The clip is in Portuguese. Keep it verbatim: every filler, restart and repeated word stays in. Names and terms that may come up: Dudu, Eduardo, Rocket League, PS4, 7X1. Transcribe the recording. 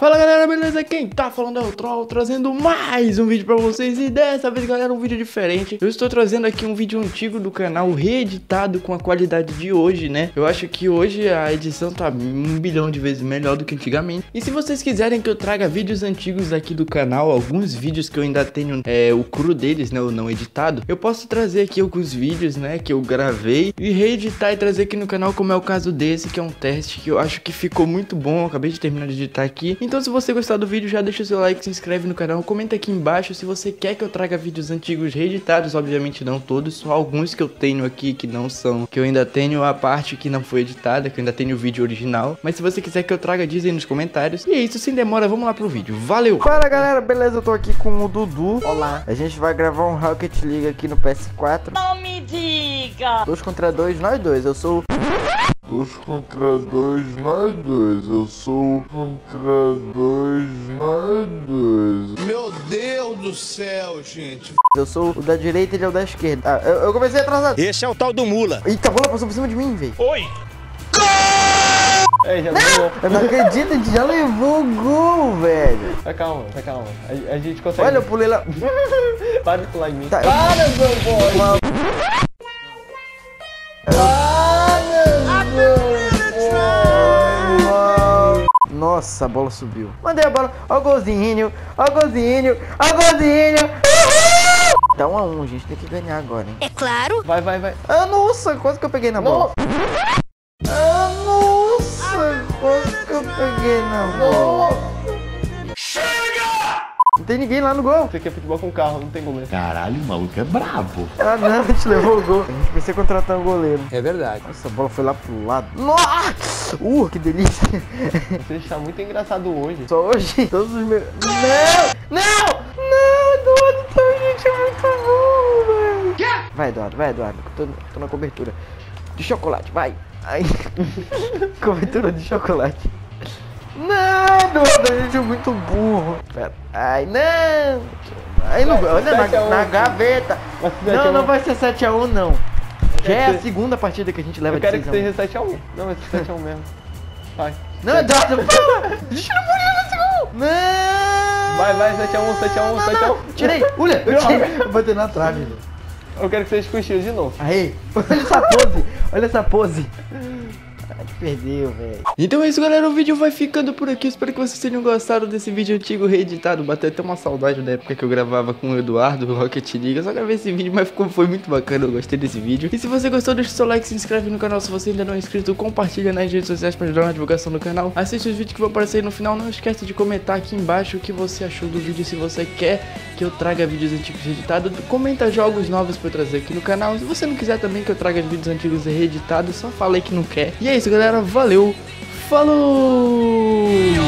Fala galera, beleza? Quem tá falando é o Troll, trazendo mais um vídeo pra vocês. E dessa vez, galera, um vídeo diferente. Eu estou trazendo aqui um vídeo antigo do canal, reeditado com a qualidade de hoje, né? Eu acho que hoje a edição tá um bilhão de vezes melhor do que antigamente. E se vocês quiserem que eu traga vídeos antigos aqui do canal, alguns vídeos que eu ainda tenho é, o cru deles, né, o não editado, eu posso trazer aqui alguns vídeos, né, que eu gravei e reeditar e trazer aqui no canal, como é o caso desse, que é um teste que eu acho que ficou muito bom. Eu acabei de terminar de editar aqui. Então, se você gostar do vídeo, já deixa o seu like, se inscreve no canal, comenta aqui embaixo se você quer que eu traga vídeos antigos reeditados. Obviamente não todos, só alguns que eu tenho aqui que não são, que eu ainda tenho a parte que não foi editada, que eu ainda tenho o vídeo original. Mas se você quiser que eu traga, diz aí nos comentários. E é isso, sem demora, vamos lá pro vídeo. Valeu! Fala galera, beleza? Eu tô aqui com o Dudu. Olá! A gente vai gravar um Rocket League aqui no P S quatro. Não me diga! Dois contra dois, nós dois. Eu sou... Dois contra dois, nós dois. Eu sou contra dois, nós dois. Meu Deus do céu, gente. Eu sou o da direita e ele é o da esquerda. Ah, eu, eu comecei atrasado. Esse é o tal do Mula. Eita, a bola passou por cima de mim, velho. Oi. Ei, já levou. Eu não acredito, a gente já levou o gol, velho. Tá calma, tá calma. A, a gente consegue. Olha, eu pulei lá. Para de pular em mim. Tá, eu... Para, meu boy. Nossa, a bola subiu. Mandei a bola. Ó o golzinho. Ó o golzinho. Ó o golzinho. Uhul! Dá um a um, gente. Tem que ganhar agora, hein? É claro. Vai, vai, vai. Ah, nossa. Quase que eu peguei na bola. Nossa. Ah, nossa. Quase que eu peguei na bola. Chega! Não tem ninguém lá no gol. Você quer futebol com carro. Não tem goleiro. Caralho, o maluco é brabo. Ah, não. A gente levou o gol. A gente precisa contratar um goleiro. É verdade. Nossa, a bola foi lá pro lado. Nossa. Uh, que delícia. Você está muito engraçado hoje. Só hoje? Todos os meus... Não! Não! Não, Eduardo, tua gente é muito bom, velho. Que? Vai, Eduardo, vai, Eduardo. Tô, tô na cobertura de chocolate, vai. Ai. Cobertura de chocolate. Não, Eduardo, a gente é muito burro. Pera. Ai, não. Ai, não, olha na, na gaveta. Não, não vai ser sete a um, não. Já é a segunda partida que a gente leva de seis a um. Eu quero que seja sete a um. Não, vai ser sete a um mesmo. Vai. Não, Eduardo, deixa eu morrer no segundo. Não! Vai, vai, sete a um, sete a um, sete a um. Tirei, olha, eu tirei. Botei na trave. Eu quero que vocês cochilem de novo. Aí, olha essa pose, olha essa pose. Perdeu, velho. Então é isso, galera. O vídeo vai ficando por aqui. Espero que vocês tenham gostado desse vídeo antigo reeditado. Bateu até uma saudade da época que eu gravava com o Eduardo, do Rocket League. Eu só gravei esse vídeo, mas ficou, foi muito bacana. Eu gostei desse vídeo. E se você gostou, deixa o seu like, se inscreve no canal. Se você ainda não é inscrito, compartilha nas redes sociais para ajudar na divulgação do canal. Assiste os vídeos que vão aparecer aí no final. Não esquece de comentar aqui embaixo o que você achou do vídeo. Se você quer que eu traga vídeos antigos reeditados, comenta jogos novos para eu trazer aqui no canal. Se você não quiser também que eu traga vídeos antigos reeditados, só fala aí que não quer. E é isso, galera, valeu, falou!